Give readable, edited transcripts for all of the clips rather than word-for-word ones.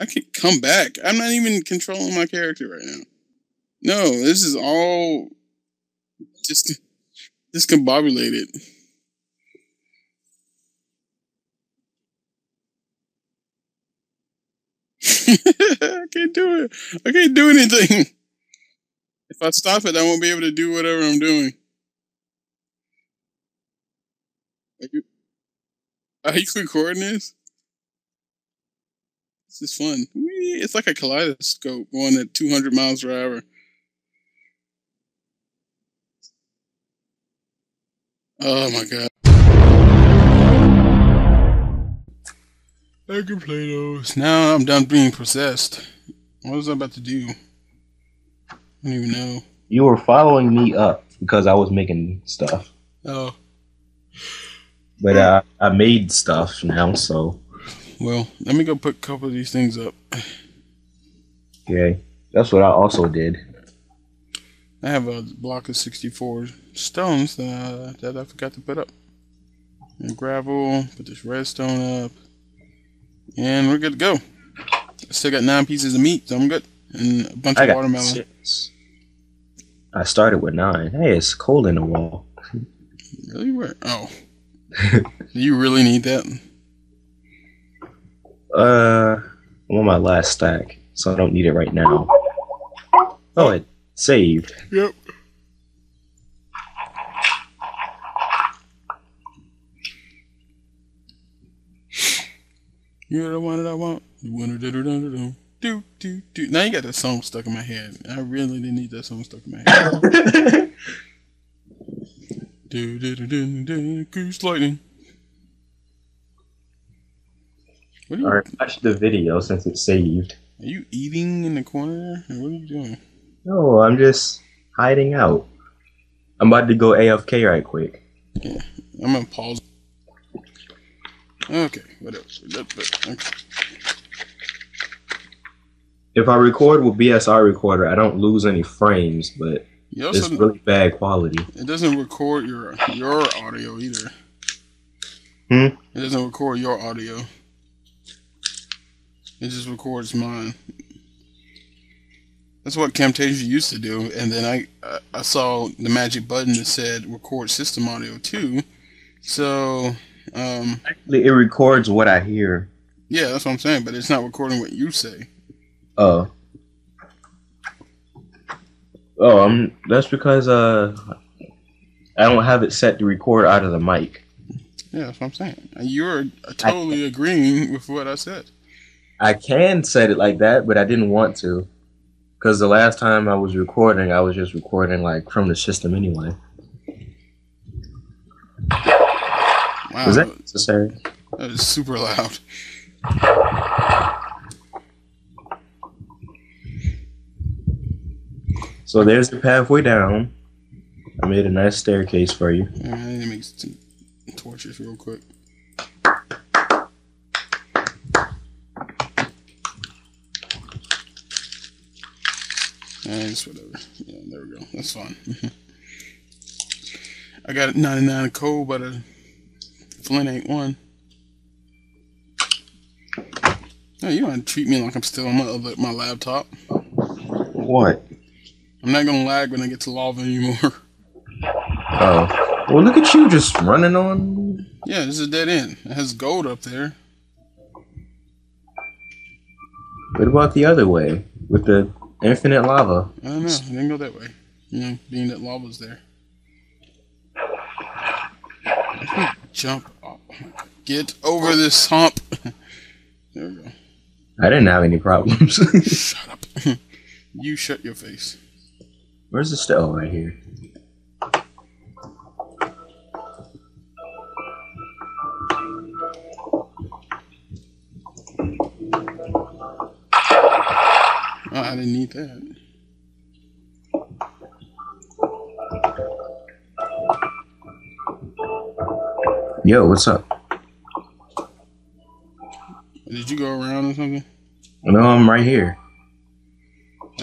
I could come back. I'm not even controlling my character right now. No, this is all just discombobulated. I can't do it. I can't do anything. If I stop it, I won't be able to do whatever I'm doing. Are you recording this? This is fun. Whee! It's like a kaleidoscope going at 200 miles per hour. Oh my god. I can play those. Now I'm done being possessed. What was I about to do? I don't even know. You were following me up because I was making stuff. Oh. But I made stuff now, so. Well, let me go put a couple of these things up. Okay. That's what I also did. I have a block of 64 stones that I forgot to put up. And gravel, put this redstone up. And we're good to go. I still got 9 pieces of meat, so I'm good. And a bunch of watermelon. 6. I started with 9. Hey, it's cold in the wall. Really? Where? Oh. Do you really need that? I'm on my last stack, so I don't need it right now. Oh, it saved. Yep. You're the one that I want. Do, do, do. Now you got that song stuck in my head. I really didn't need that song stuck in my head. Do, do, do, do, do. Goose lightning. Alright, flash the video since it's saved. Are you eating in the corner there? What are you doing? No, I'm just hiding out. I'm about to go AFK right quick. Yeah, I'm gonna pause. Okay, what else? Okay. If I record with BSR recorder, I don't lose any frames, but it's really bad quality. It doesn't record your audio either. Hmm? It doesn't record your audio. It just records mine. That's what Camtasia used to do, and then I saw the magic button that said record system audio too. So actually, it records what I hear. Yeah, that's what I'm saying, but it's not recording what you say. Oh. Oh, that's because I don't have it set to record out of the mic. Yeah, that's what I'm saying. You're totally agreeing with what I said. I can set it like that, but I didn't want to, because the last time I was recording, I was just recording like from the system anyway. Wow. Was that necessary? That is super loud. So there's the pathway down. I made a nice staircase for you. All right, I need to make some torches real quick. It's whatever. Yeah, there we go. That's fine. I got 99 coal, but a flint ain't one. No, you don't have to treat me like I'm still on my laptop. What? I'm not gonna lag when I get to lava anymore. Oh. Well, look at you just running on. Yeah, this is a dead end. It has gold up there. What about the other way with the? Infinite lava. I don't know. I didn't go that way. You know, being that lava's there. Jump up. Get over this hump. There we go. I didn't have any problems. Shut up. You shut your face. Where's the stone? Oh, right here. Oh, I didn't need that. Yo, what's up? Did you go around or something? No, I'm right here.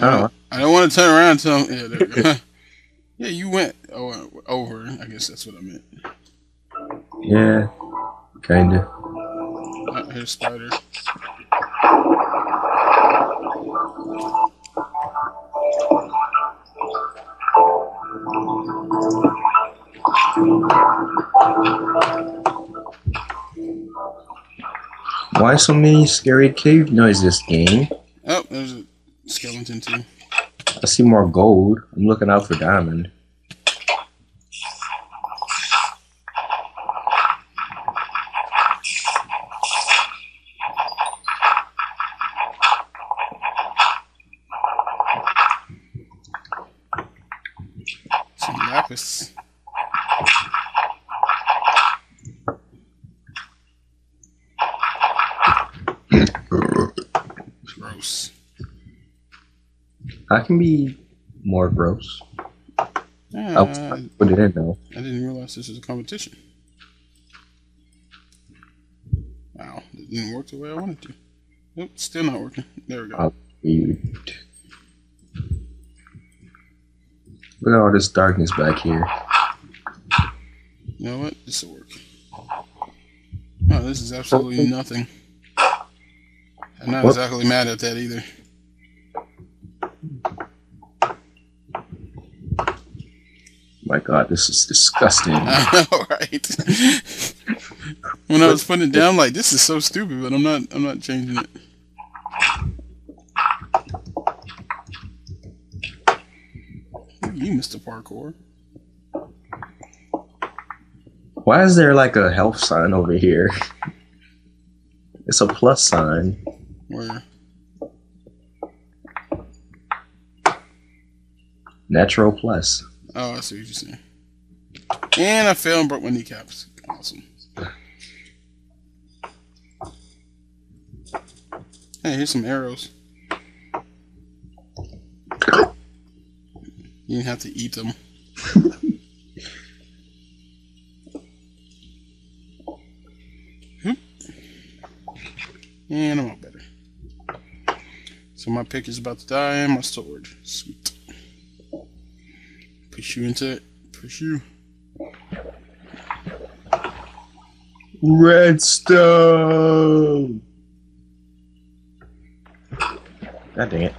Oh. I don't want to turn around until I'm... Yeah, there we go. Yeah, you went over. I guess that's what I meant. Yeah, kinda. Oh, here's a spider. Why so many scary cave noises, game? Oh, there's a skeleton too. I see more gold. I'm looking out for diamond. Some lapis. Gross. I can be more gross. I put it in though. I didn't realize this is a competition. Wow, it didn't work the way I wanted to. Nope, still not working. There we go. Look at all this darkness back here. You know what? This will work. Oh, this is absolutely nothing. I'm not exactly mad at that either. My God, this is disgusting. I know, right? When I was putting it down, like, this is so stupid, but I'm not changing it. You, Mr. Parkour. Why is there like a health sign over here? It's a plus sign. Where? Natural plus. Oh, I see what you're saying. And I fell and broke my kneecaps. Awesome. Hey, here's some arrows. You didn't have to eat them. And I'm all better. So my pick is about to die and my sword. Sweet. Push you into it. Push you. Redstone! God dang it.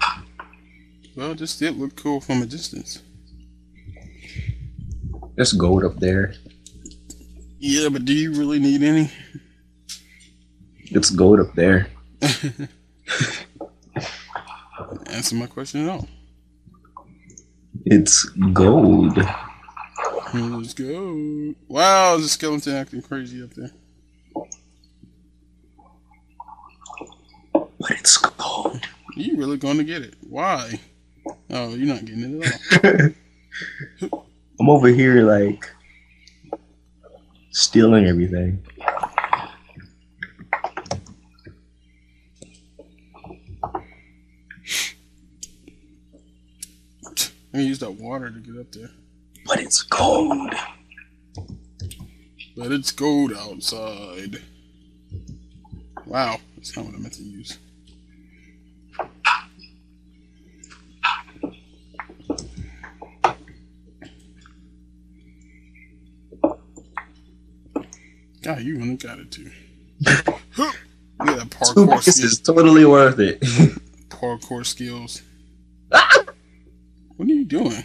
Well, this did look cool from a distance. There's gold up there. Yeah, but do you really need any? It's gold up there. Answer my question at all. It's gold. Let's go. Wow, there's a skeleton acting crazy up there. But it's gold. Are you really going to get it? Why? Oh, you're not getting it at all. I'm over here, like, stealing everything. I'm gonna use that water to get up there. But it's cold. But it's cold outside. Wow, that's not what I meant to use. God, you really got it too. Look at that parkour. This is totally worth it. Parkour skills. What are you doing?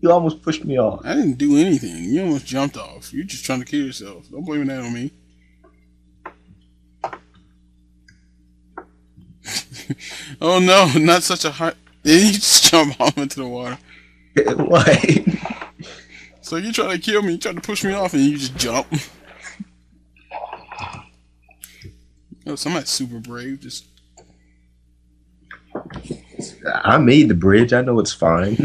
You almost pushed me off. I didn't do anything. You almost jumped off. You're just trying to kill yourself. Don't blame that on me. Oh no, not such a hot... You just jump off into the water. Why? So you're trying to kill me, you're trying to push me off, and you just jump. Oh, somebody's super brave. Just... I made the bridge. I know it's fine.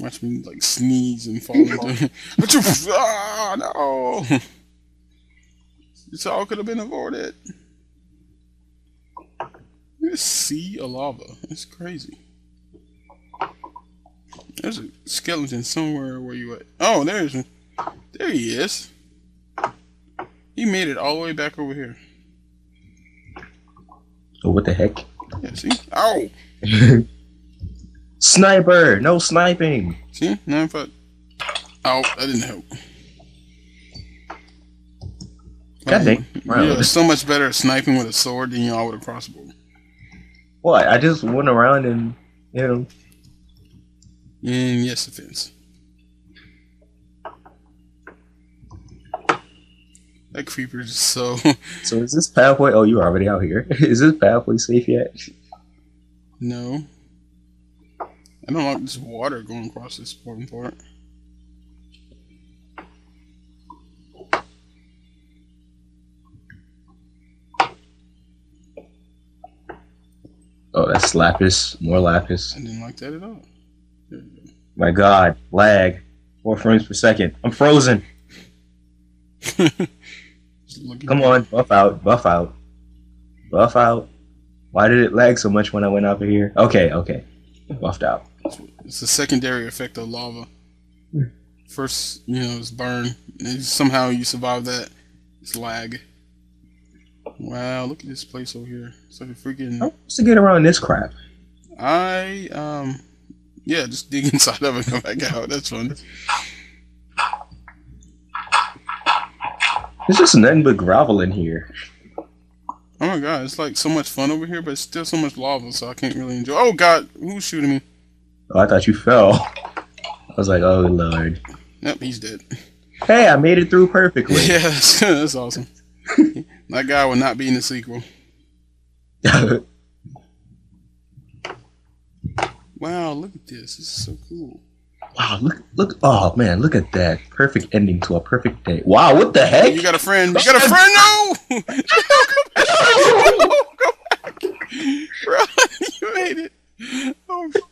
Watch me like sneeze and fall into it. But you, oh, no! This all could have been avoided. This sea of lava. It's crazy. There's a skeleton somewhere. Where you at? Oh, there's one. There he is. He made it all the way back over here. Oh, what the heck? Yeah, see? Ow! Sniper! No sniping! See? Now if I... Ow, that didn't help. God dang. Wow. You're so much better at sniping with a sword than you are with a crossbow. What? I just went around and, you know. Yes, offense. That creeper is so... So is this pathway... Oh, you're already out here. Is this pathway safe yet? No. I don't like this water going across this important part. Oh, that's lapis. More lapis. I didn't like that at all. There we go. My god. Lag. 4 frames per second. I'm frozen. Come on, buff out, buff out, buff out. Why did it lag so much when I went up here? Okay, okay, buffed out. It's a secondary effect of lava. First, you know, it's burn. And somehow you survive that. It's lag. Wow, look at this place over here. It's like a freaking. How am I supposed to get around this crap? Yeah, just dig inside of it and come back out. That's fun. There's just nothing but gravel in here. Oh my god, it's like so much fun over here, but it's still so much lava, so I can't really enjoy. Oh god, who's shooting me? Oh, I thought you fell. I was like, oh lord. Nope, he's dead. Hey, I made it through perfectly. Yeah, that's awesome. That guy will not be in the sequel. Wow, look at this. This is so cool. Wow, look, oh man, look at that. Perfect ending to a perfect day. Wow, what the heck? You got a friend. You got a friend, no! No, come back! Bro, you made it. Oh, yeah.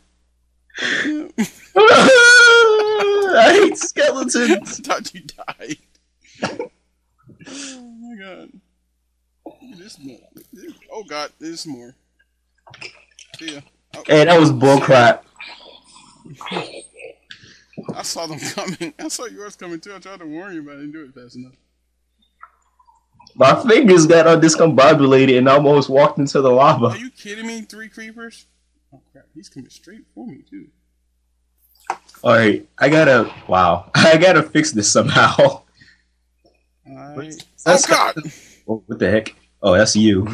I hate skeletons. I thought you died. Oh my god. There's more. Oh god, there's more. See ya. Oh. Hey, that was bullcrap. I saw them coming. I saw yours coming too. I tried to warn you, but I didn't do it fast enough. My fingers got discombobulated and almost walked into the lava. Are you kidding me? 3 creepers? Oh crap! He's coming straight for me too. All right, I gotta. Wow, I gotta fix this somehow. Oh god! Oh, what the heck? Oh, that's you.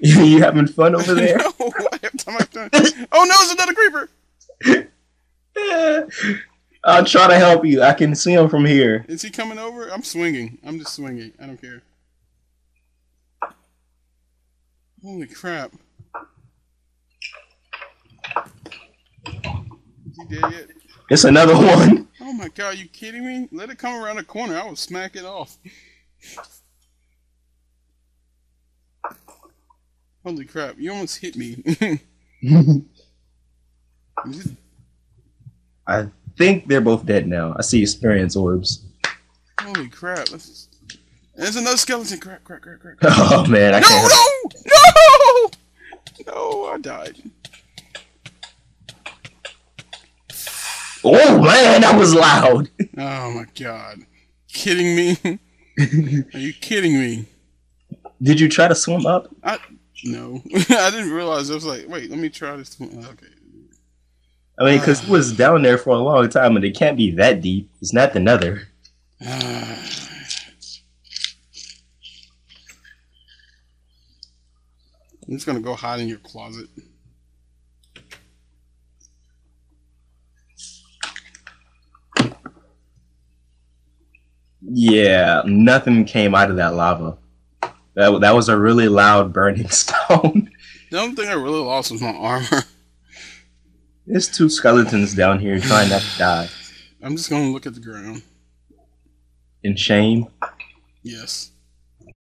You having fun over there? No, I have time. Oh no, it's another creeper. Yeah. I'll try to help you. I can see him from here. Is he coming over? I'm swinging. I'm just swinging. I don't care. Holy crap. Is he dead yet? It's another one. Oh my god, you kidding me? Let it come around the corner. I will smack it off. Holy crap. You almost hit me. I think they're both dead now. I see experience orbs. Holy crap. There's another skeleton. Crap. Oh, man. No, I died. Oh, man, that was loud. Oh, my God. Kidding me? Are you kidding me? Did you try to swim up? No. I didn't realize. I was like, wait, let me try to swim. Okay. I mean, because it was down there for a long time, and it can't be that deep. It's not another. I'm just going to go hide in your closet. Yeah, nothing came out of that lava. That was a really loud burning stone. The only thing I really lost was my armor. There's 2 skeletons down here trying not to die. I'm just going to look at the ground. In shame? Yes.